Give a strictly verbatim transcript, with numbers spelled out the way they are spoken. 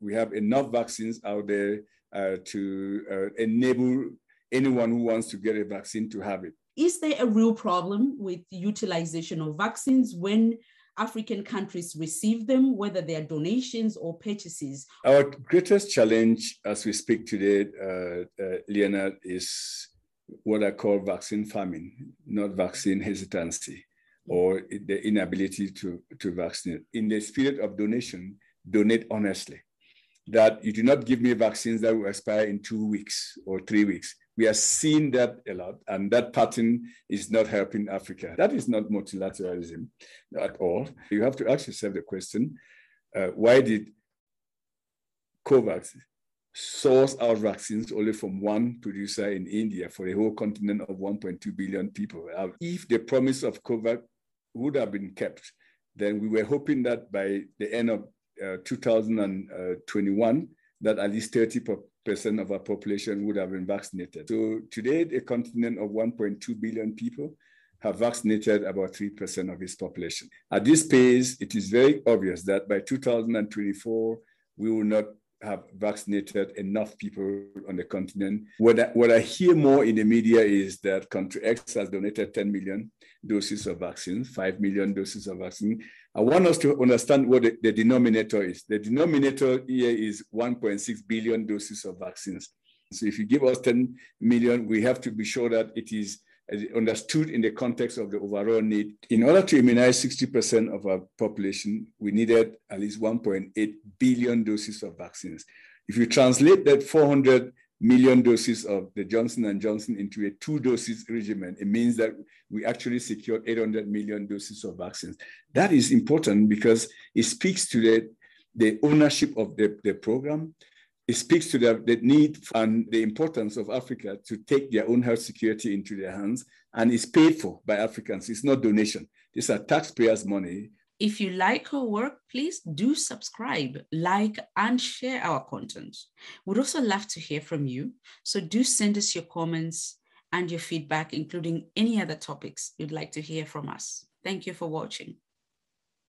we have enough vaccines out there uh, to uh, enable anyone who wants to get a vaccine to have it. Is there a real problem with the utilization of vaccines when African countries receive them, whether they are donations or purchases? Our greatest challenge as we speak today, uh, uh, Leonard, is what I call vaccine famine, not vaccine hesitancy or the inability to, to vaccinate. In the spirit of donation, donate honestly. That you do not give me vaccines that will expire in two weeks or three weeks. We are seeing that a lot, and that pattern is not helping Africa. That is not multilateralism at all. You have to ask yourself the question, uh, why did COVAX source our vaccines only from one producer in India for a whole continent of one point two billion people? If the promise of COVAX would have been kept, then we were hoping that by the end of Uh, two thousand twenty-one, that at least thirty percent of our population would have been vaccinated. So today, a continent of one point two billion people have vaccinated about three percent of its population. At this pace, it is very obvious that by two thousand twenty-four, we will not have vaccinated enough people on the continent. What I, what I hear more in the media is that country X has donated ten million doses of vaccines, five million doses of vaccine. I want us to understand what the, the denominator is. The denominator here is one point six billion doses of vaccines. So if you give us ten million, we have to be sure that it is understood in the context of the overall need. In order to immunize sixty percent of our population, we needed at least one point eight billion doses of vaccines. If you translate that four hundred million doses of the Johnson and Johnson into a two doses regimen, it means that we actually secured eight hundred million doses of vaccines. That is important because it speaks to the, the ownership of the, the program. It speaks to the, the need and the importance of Africa to take their own health security into their hands, and it's paid for by Africans. It's not donation. These are taxpayers' money. If you like our work, please do subscribe, like, and share our content. We'd also love to hear from you, so do send us your comments and your feedback, including any other topics you'd like to hear from us. Thank you for watching.